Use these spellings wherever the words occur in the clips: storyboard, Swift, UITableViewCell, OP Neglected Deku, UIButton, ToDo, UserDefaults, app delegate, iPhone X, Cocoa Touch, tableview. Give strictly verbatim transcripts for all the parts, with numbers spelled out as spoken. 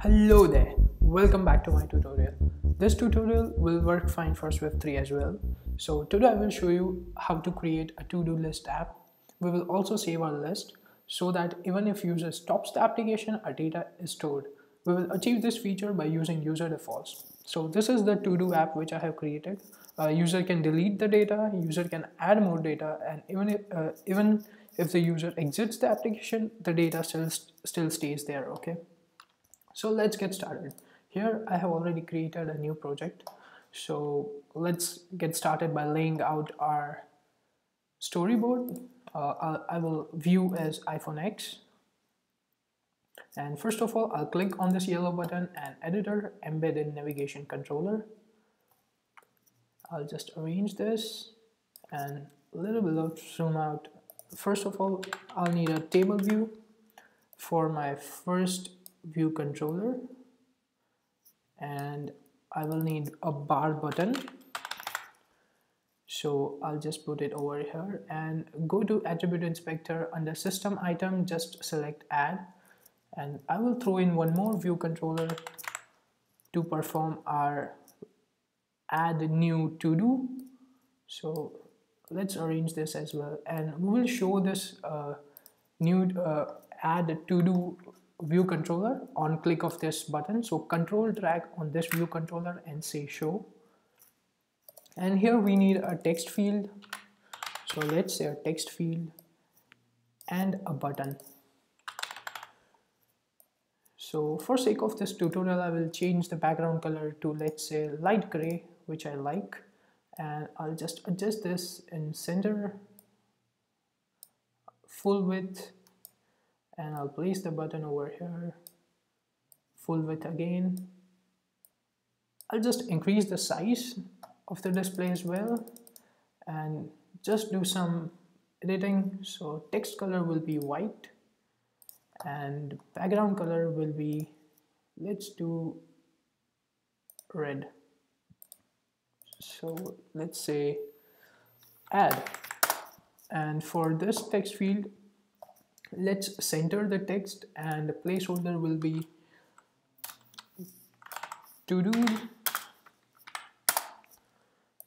Hello there, welcome back to my tutorial. This tutorial will work fine for Swift three as well. So today I will show you how to create a to-do list app. We will also save our list so that even if user stops the application, our data is stored. We will achieve this feature by using UserDefaults. So this is the to-do app which I have created. Uh, user can delete the data, user can add more data, and even if, uh, even if the user exits the application, the data still, still stays there, okay? So let's get started. Here I have already created a new project. So let's get started by laying out our storyboard. Uh, I will view as iPhone ten. And first of all, I'll click on this yellow button and editor, embed in navigation controller. I'll just arrange this and a little bit of zoom out. First of all, I'll need a table view for my first view controller, and I will need a bar button. So I'll just put it over here and go to attribute inspector. Under system item, just select add, and I will throw in one more view controller to perform our add new to do. So let's arrange this as well, and we will show this uh, new uh, add to do view controller on click of this button. So control drag on this view controller and say show. And here we need a text field, so let's say a text field and a button. So for sake of this tutorial, I will change the background color to, let's say, light gray, which I like, and I'll just adjust this in center, full width, and I'll place the button over here, full width again. I'll just increase the size of the display as well and just do some editing. So text color will be white and background color will be, let's do red. So let's say add, and for this text field, let's center the text and the placeholder will be to do,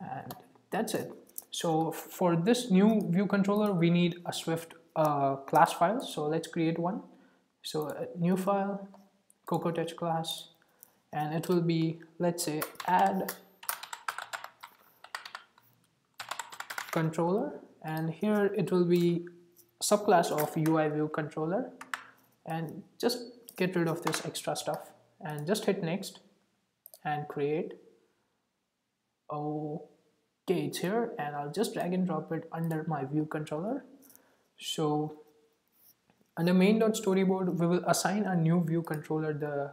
and that's it. So for this new view controller, we need a Swift uh, class file. So let's create one. So a new file, Cocoa Touch class, and it will be, let's say, add controller, and here it will be subclass of U I View Controller, and just get rid of this extra stuff and just hit next and create. Okay, it's here, and I'll just drag and drop it under my view controller. So under main.storyboard, we will assign a new view controller the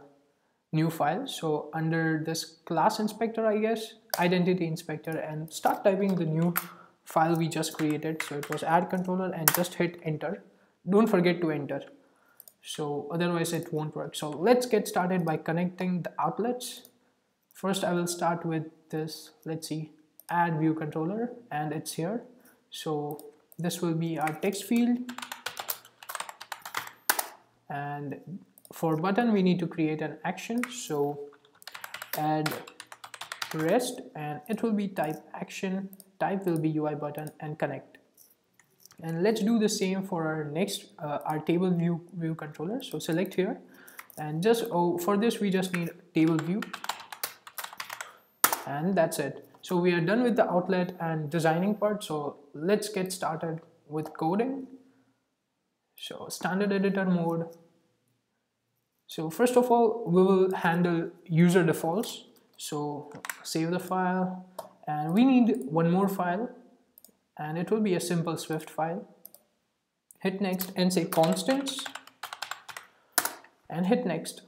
new file. So under this class inspector, I guess, identity inspector, and start typing the new file we just created. So it was add controller, and just hit enter. Don't forget to enter, so otherwise it won't work. So let's get started by connecting the outlets. First I will start with this, let's see, add view controller, and it's here. So this will be our text field, and for button we need to create an action. So add rest, and it will be type action, type will be U I button, and connect. And let's do the same for our next uh, our table view view controller. So select here, and just oh for this we just need table view, and that's it. So we are done with the outlet and designing part. So let's get started with coding. So standard editor mode. So first of all, we will handle user defaults. So save the file. And we need one more file, and it will be a simple Swift file. Hit next and say constants, and hit next.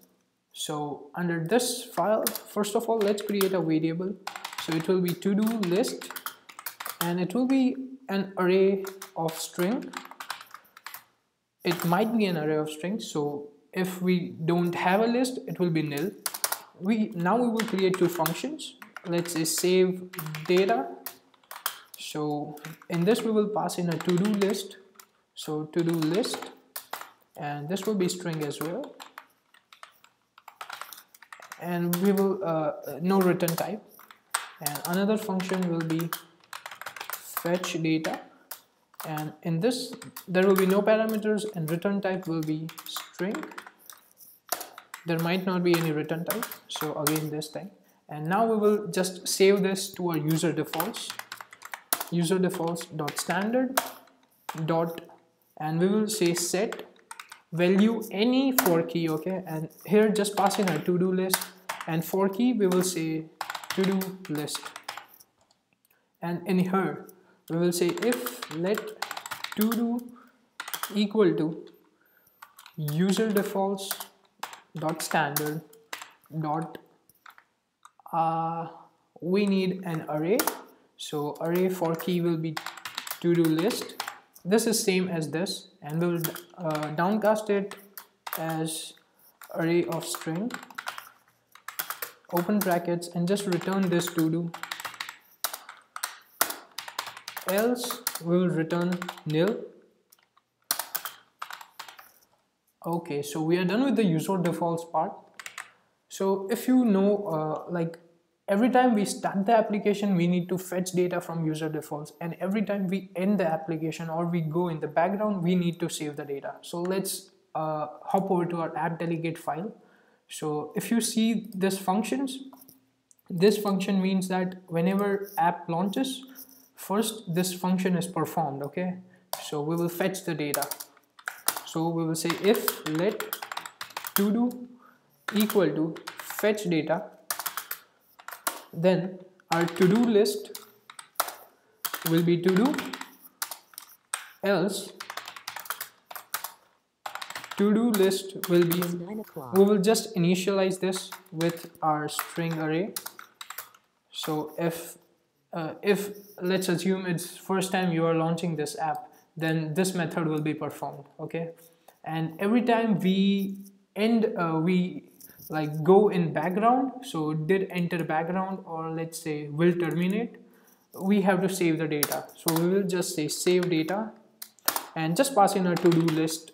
So under this file, first of all, let's create a variable. So it will be to-do list, and it will be an array of string. It might be an array of strings. So if we don't have a list, it will be nil. We now we will create two functions. Let's say save data. So in this we will pass in a to-do list So to do list, and this will be string as well, and we will uh, no return type. And another function will be fetch data, and in this there will be no parameters and return type will be string. There might not be any return type, so again this thing. And now we will just save this to our user defaults, user defaults dot standard dot, and we will say set value any for key, okay, and here just pass in our to do list, and for key we will say to do list, and in here we will say if let to do equal to user defaults dot standard dot uh, we need an array, so array for key will be to do list. This is same as this, and we will uh, downcast it as array of string, open brackets, and just return this to do, else we will return nil. Okay, so we are done with the user defaults part. So if you know, uh, like every time we start the application we need to fetch data from user defaults, and every time we end the application or we go in the background we need to save the data. So let's uh, hop over to our app delegate file. So if you see this functions, this function means that whenever app launches, first this function is performed, okay? So we will fetch the data. So we will say if let to do equal to fetch data, then our to do list will be to do, else to do list will be, we will just initialize this with our string array. So if uh, if let's assume it's first time you are launching this app, then this method will be performed, okay? And every time we end uh, we like go in background, so did enter background, or let's say will terminate, we have to save the data. So we will just say save data and just pass in a to do list,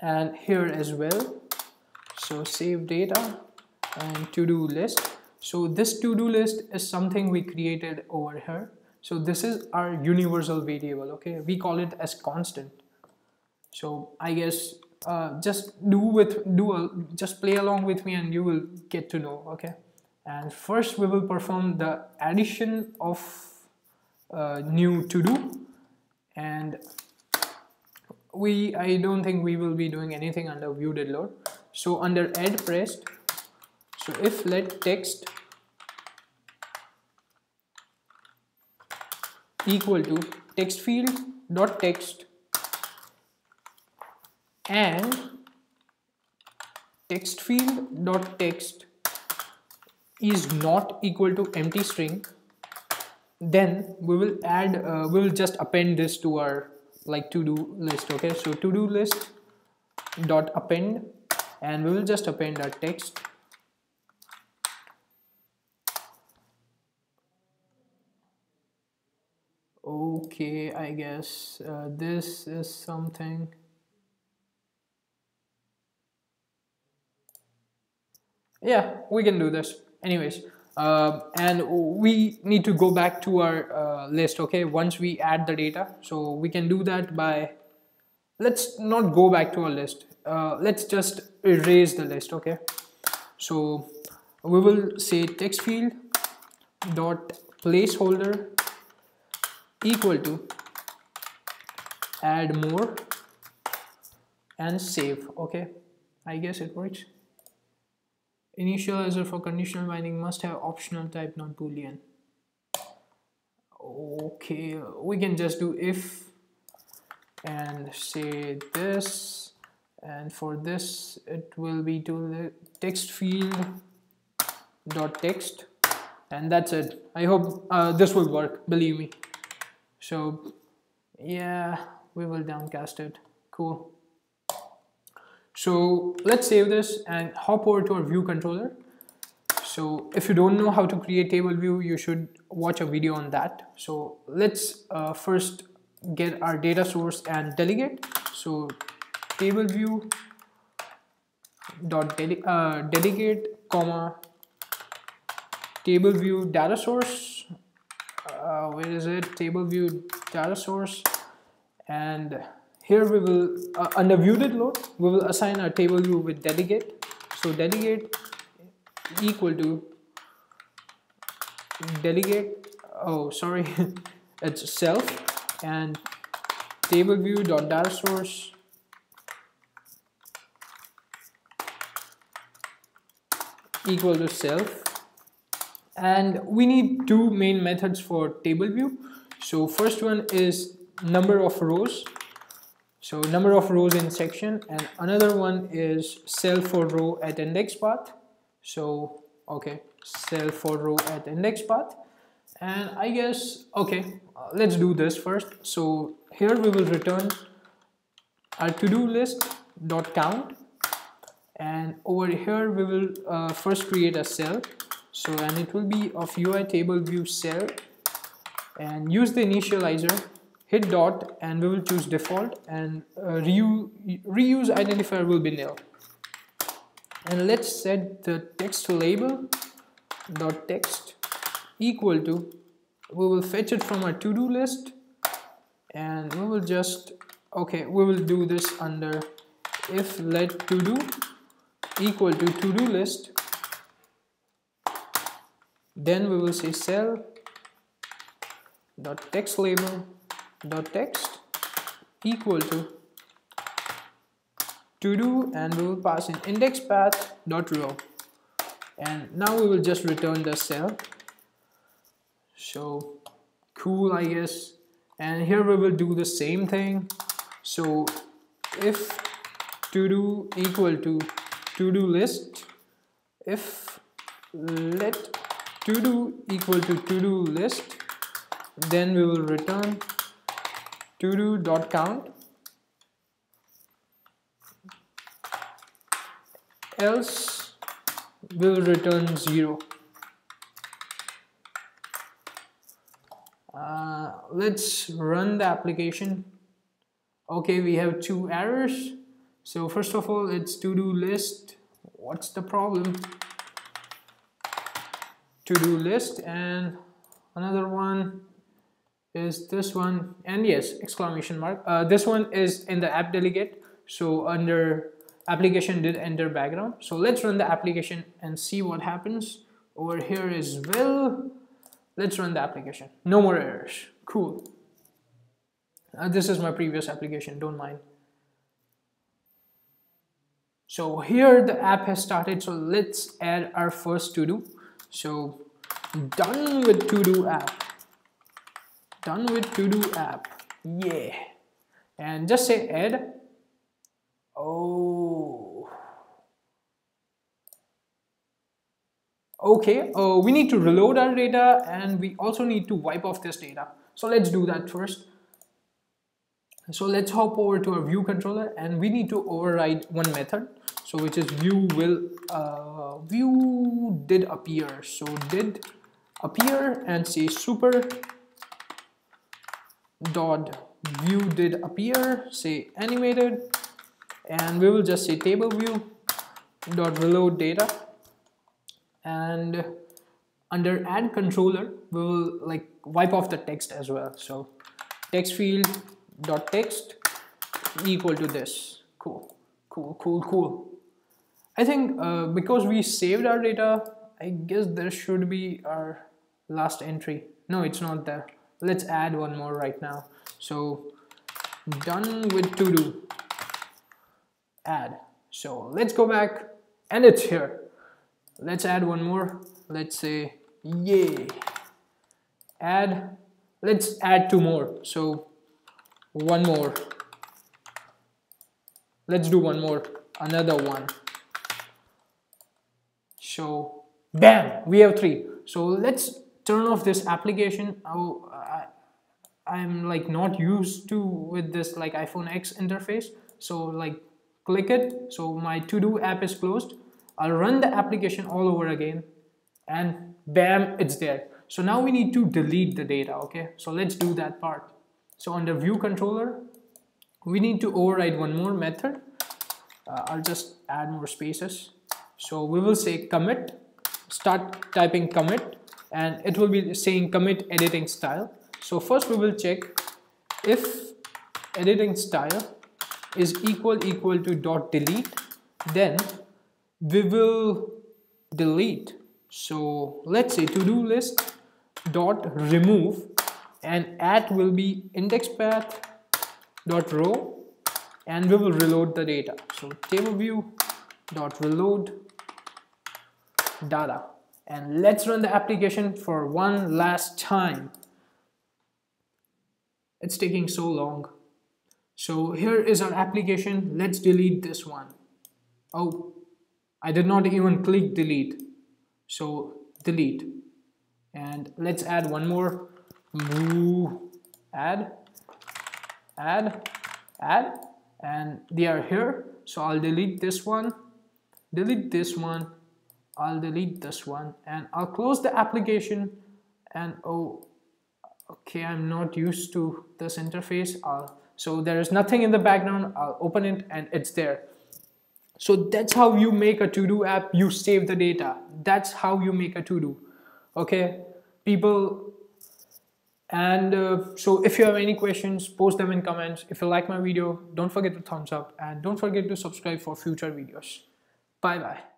and here as well, so save data and to do list. So this to do list is something we created over here. So this is our universal variable, okay? We call it as constant. So I guess uh, just do with do a, just play along with me and you will get to know, okay? And first we will perform the addition of uh, new to do, and we I don't think we will be doing anything under view did load. So under add pressed, so if let text equal to text field dot text and text field dot text is not equal to empty string, then we will add uh, we will just append this to our like to do list, okay? So to do list dot append, and we will just append our text. Okay, I guess uh, this is something. Yeah, we can do this. Anyways, uh, and we need to go back to our uh, list, okay, once we add the data. So we can do that by, let's not go back to our list. Uh, let's just erase the list, okay? So we will say text field dot placeholder equal to add more and save, okay? I guess it works. Initializer for conditional binding must have optional type not boolean. Okay, we can just do if and say this, and for this it will be to the text field dot text, and that's it. I hope uh, this will work, believe me. So yeah, we will downcast it. Cool. So let's save this and hop over to our view controller. So if you don't know how to create table view, you should watch a video on that. So let's uh, first get our data source and delegate. So table view dot dele uh, delegate comma table view data source. Uh, where is it? Table view data source, and here we will uh, under view did load we will assign our table view with delegate. So delegate equal to delegate. Oh, sorry, it's self and table view dot data source. Equal to self, and we need two main methods for table view. So first one is number of rows, so number of rows in section, and another one is cell for row at index path. So okay, cell for row at index path, and I guess okay, let's do this first. So here we will return our to-do list dot count. And over here we will uh, first create a cell, so and it will be of U I table view cell, and use the initializer, hit dot, and we will choose default, and uh, reuse, reuse identifier will be nil, and let's set the text label dot text equal to, we will fetch it from our to-do list, and we will just okay we will do this under if let to do equal to to-do list, then we will say cell dot text label dot text equal to to-do, and we will pass in index path dot row, and now we will just return the cell. So cool, I guess. And here we will do the same thing, so if to-do equal to to-do list, if let to-do equal to to-do list, then we will return to-do dot count, else we will return zero. Uh, let's run the application. Okay, we have two errors. So first of all, it's to-do list. What's the problem? To-do list, and another one is this one, and yes, exclamation mark. Uh, this one is in the app delegate. So under application did enter background. So let's run the application and see what happens. Over here is will. Let's run the application. No more errors. Cool. Uh, this is my previous application. Don't mind. So here the app has started, so let's add our first to-do. So done with to-do app. Done with to-do app. Yeah. And just say add. Oh. Okay, uh, we need to reload our data, and we also need to wipe off this data. So let's do that first. So let's hop over to our view controller, and we need to override one method, so which is view will uh, view did appear. So did appear, and say super dot view did appear, say animated, and we will just say table view dot reload data, and under add controller we will like wipe off the text as well. So text field dot text equal to this. Cool, cool, cool, cool. I think uh, because we saved our data, I guess there should be our last entry. No, it's not there. Let's add one more right now. So done with to do add. So let's go back, and it's here. Let's add one more. Let's say yay add. Let's add two more. So one more, let's do one more, another one. So bam, we have three. So let's turn off this application. Oh, I, I'm like not used to with this like iPhone ten interface, so like click it. So my to-do app is closed. I'll run the application all over again, and bam, it's there. So now we need to delete the data. Okay, so let's do that part. So under view controller, we need to override one more method. Uh, I'll just add more spaces. So we will say commit, start typing commit, and it will be saying commit editing style. So first we will check if editing style is equal equal to dot delete, then we will delete. So let's say to do list dot remove, and at will be index path dot row, and we will reload the data. So table view dot reload data, and let's run the application for one last time. It's taking so long. So here is our application. Let's delete this one. Oh, I did not even click delete. So delete, and let's add one more. Move, add, add, add, and they are here. So I'll delete this one, delete this one, I'll delete this one, and I'll close the application. And oh, okay, I'm not used to this interface. I'll, so there is nothing in the background. I'll open it and it's there. So that's how you make a to-do app. You save the data. That's how you make a to-do. Okay, people. And uh, so if you have any questions, post them in comments. If you like my video, don't forget to thumbs up, and don't forget to subscribe for future videos. Bye bye.